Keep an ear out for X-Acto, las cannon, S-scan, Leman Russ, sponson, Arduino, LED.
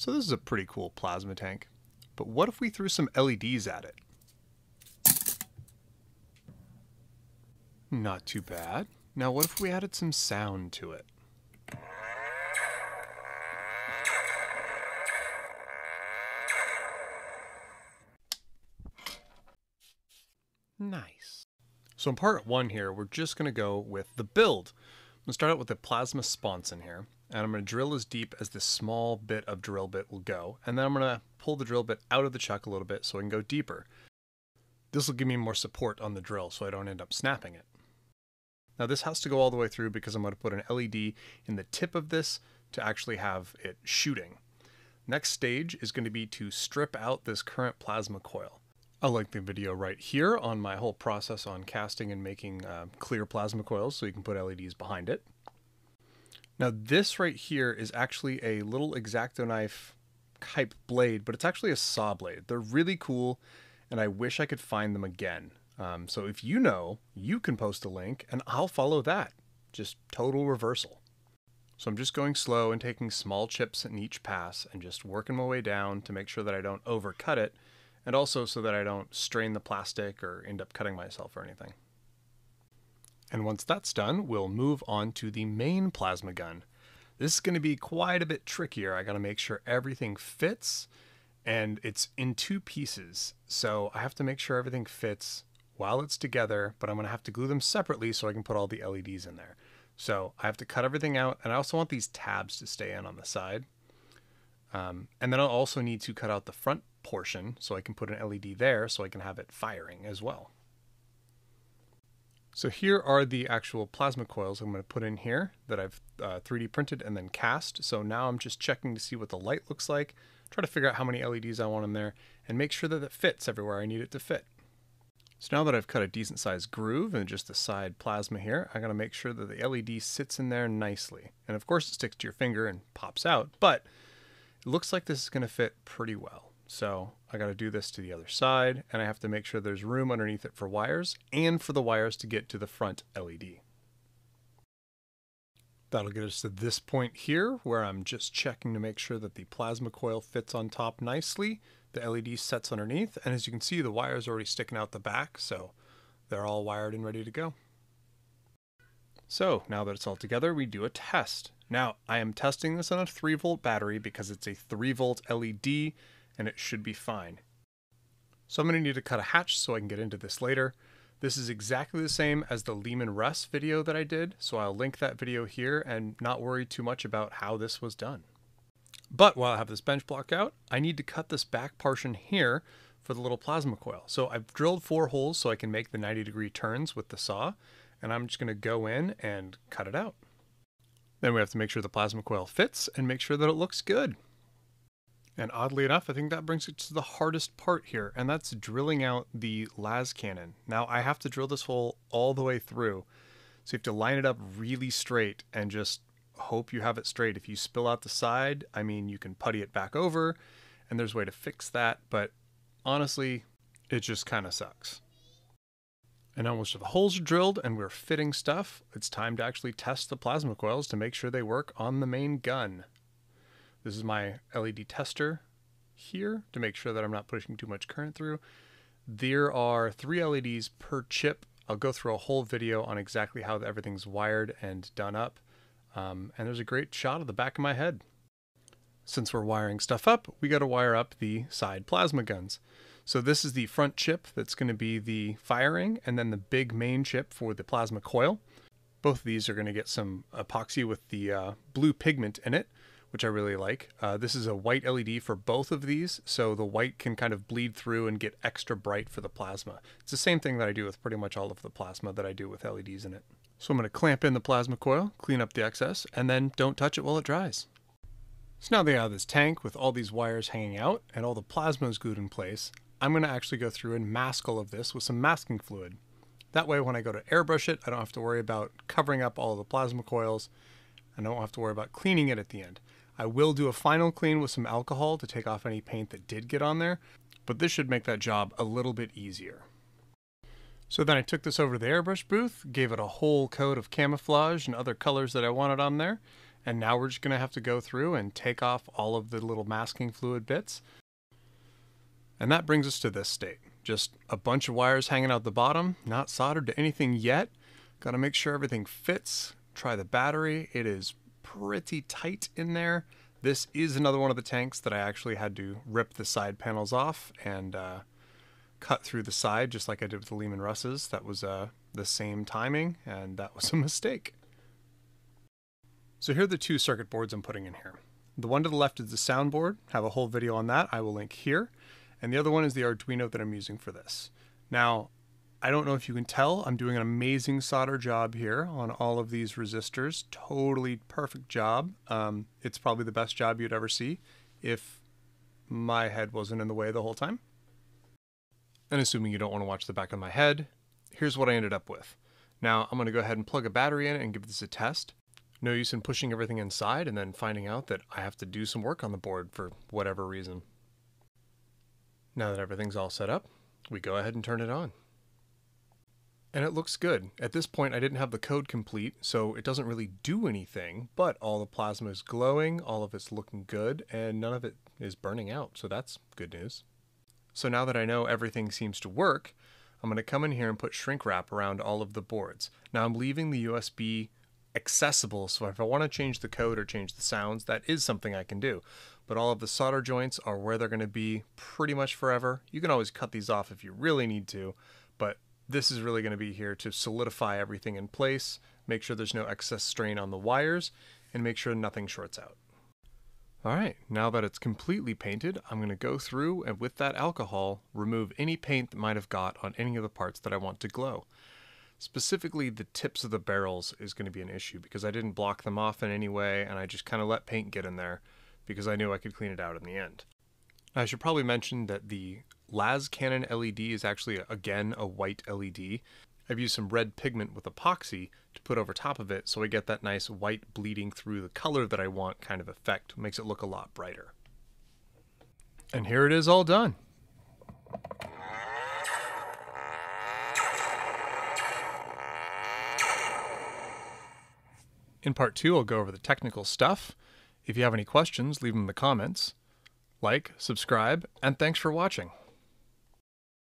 So this is a pretty cool plasma tank. But what if we threw some LEDs at it? Not too bad. Now what if we added some sound to it? Nice. So in part one here, we're just going to go with the build. I'm going to start out with the plasma sponson here, and I'm going to drill as deep as this small bit of drill bit will go, and then I'm going to pull the drill bit out of the chuck a little bit so I can go deeper. This will give me more support on the drill so I don't end up snapping it. Now this has to go all the way through because I'm going to put an LED in the tip of this to actually have it shooting. Next stage is going to be to strip out this current plasma coil. I'll link the video right here on my whole process on casting and making clear plasma coils so you can put LEDs behind it. Now this right here is actually a little X-Acto knife type blade, but it's actually a saw blade. They're really cool, and I wish I could find them again. So if you know, you can post a link and I'll follow that. Just total reversal. So I'm just going slow and taking small chips in each pass and just working my way down to make sure that I don't overcut it, and also so that I don't strain the plastic or end up cutting myself or anything. And once that's done, we'll move on to the main plasma gun. This is going to be quite a bit trickier. I got to make sure everything fits, and it's in two pieces. So I have to make sure everything fits while it's together, but I'm going to have to glue them separately so I can put all the LEDs in there. So I have to cut everything out, and I also want these tabs to stay in on the side. And then I'll also need to cut out the front portion so I can put an LED there so I can have it firing as well. So here are the actual plasma coils I'm going to put in here that I've 3D printed and then cast. So now I'm just checking to see what the light looks like, try to figure out how many LEDs I want in there, and make sure that it fits everywhere I need it to fit. So now that I've cut a decent sized groove and just the side plasma here, I'm going to make sure that the LED sits in there nicely. And of course it sticks to your finger and pops out, but it looks like this is going to fit pretty well. So I got to do this to the other side, and I have to make sure there's room underneath it for wires and for the wires to get to the front LED. That'll get us to this point here where I'm just checking to make sure that the plasma coil fits on top nicely, the LED sets underneath, and as you can see the wires are already sticking out the back, so they're all wired and ready to go. So now that it's all together, we do a test. Now I am testing this on a 3-volt battery because it's a 3-volt LED and it should be fine. So I'm going to need to cut a hatch so I can get into this later. This is exactly the same as the Leman Russ video that I did, so I'll link that video here and not worry too much about how this was done. But while I have this bench block out, I need to cut this back portion here for the little plasma coil. So I've drilled 4 holes so I can make the 90-degree turns with the saw, and I'm just going to go in and cut it out. Then we have to make sure the plasma coil fits and make sure that it looks good. And oddly enough, I think that brings it to the hardest part here, and that's drilling out the las cannon. Now I have to drill this hole all the way through, so you have to line it up really straight and just hope you have it straight. If you spill out the side, I mean, you can putty it back over, and there's a way to fix that, but honestly, it just kind of sucks. And now most of the holes are drilled and we're fitting stuff, it's time to actually test the plasma coils to make sure they work on the main gun. This is my LED tester here to make sure that I'm not pushing too much current through. There are 3 LEDs per chip. I'll go through a whole video on exactly how everything's wired and done up. And there's a great shot of the back of my head. Since we're wiring stuff up, we got to wire up the side plasma guns. So this is the front chip that's going to be the firing, and then the big main chip for the plasma coil. Both of these are going to get some epoxy with the blue pigment in it, which I really like. This is a white LED for both of these, so the white can kind of bleed through and get extra bright for the plasma. It's the same thing that I do with pretty much all of the plasma that I do with LEDs in it. So I'm going to clamp in the plasma coil, clean up the excess, and then don't touch it while it dries. So now that I have this tank with all these wires hanging out and all the plasma is glued in place, I'm going to actually go through and mask all of this with some masking fluid. That way when I go to airbrush it, I don't have to worry about covering up all the plasma coils, and I don't have to worry about cleaning it at the end. I will do a final clean with some alcohol to take off any paint that did get on there, but this should make that job a little bit easier. So then I took this over to the airbrush booth, gave it a whole coat of camouflage and other colors that I wanted on there, And now we're just going to have to go through and take off all of the little masking fluid bits. And that brings us to this state. Just a bunch of wires hanging out the bottom, not soldered to anything yet. Got to make sure everything fits. Try the battery. It is pretty tight in there. This is another one of the tanks that I actually had to rip the side panels off and cut through the side, just like I did with the Leman Russes. That was the same timing, and that was a mistake. So here are the two circuit boards I'm putting in here. The one to the left is the soundboard. I have a whole video on that. I will link here. And the other one is the Arduino that I'm using for this. Now, I don't know if you can tell, I'm doing an amazing solder job here on all of these resistors. Totally perfect job. It's probably the best job you'd ever see if my head wasn't in the way the whole time. And assuming you don't want to watch the back of my head, here's what I ended up with. Now, I'm going to go ahead and plug a battery in and give this a test. No use in pushing everything inside and then finding out that I have to do some work on the board for whatever reason. Now that everything's all set up, we go ahead and turn it on. And it looks good. At this point, I didn't have the code complete, so it doesn't really do anything, but all the plasma is glowing, all of it's looking good, and none of it is burning out, so that's good news. So now that I know everything seems to work, I'm going to come in here and put shrink wrap around all of the boards. Now I'm leaving the USB accessible, so if I want to change the code or change the sounds, that is something I can do. But all of the solder joints are where they're going to be pretty much forever. You can always cut these off if you really need to, but this is really going to be here to solidify everything in place, make sure there's no excess strain on the wires, and make sure nothing shorts out. All right, now that it's completely painted, I'm going to go through and with that alcohol, remove any paint that might have got on any of the parts that I want to glow. Specifically, the tips of the barrels is going to be an issue because I didn't block them off in any way, and I just kind of let paint get in there because I knew I could clean it out in the end. I should probably mention that the LAS Cannon LED is actually, again, a white LED. I've used some red pigment with epoxy to put over top of it so I get that nice white bleeding through the color that I want kind of effect. Makes it look a lot brighter. And here it is all done. In part 2, I'll go over the technical stuff. If you have any questions, leave them in the comments. Like, subscribe, and thanks for watching.